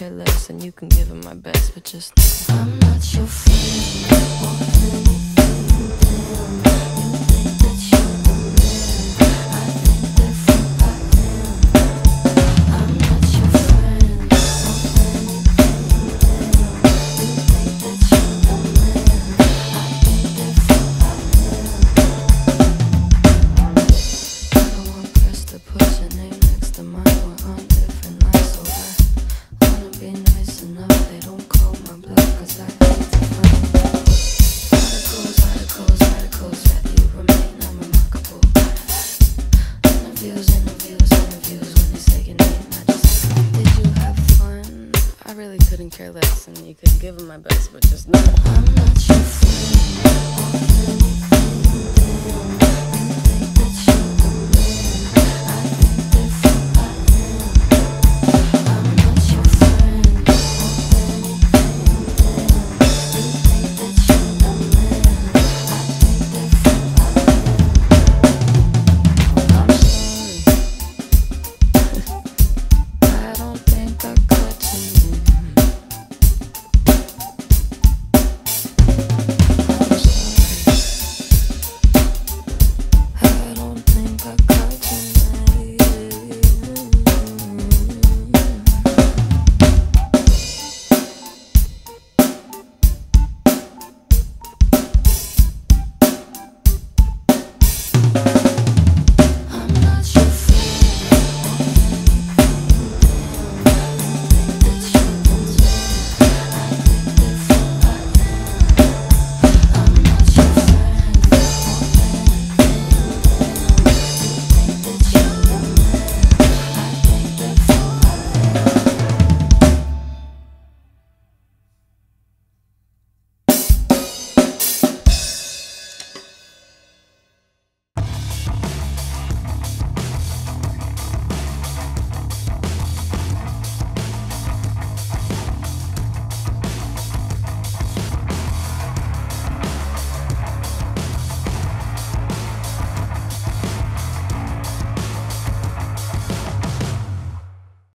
care less, and you can give them my best, but just know I'm not your friend. Couldn't care less, and you could give them my best, but just know I'm not your friend.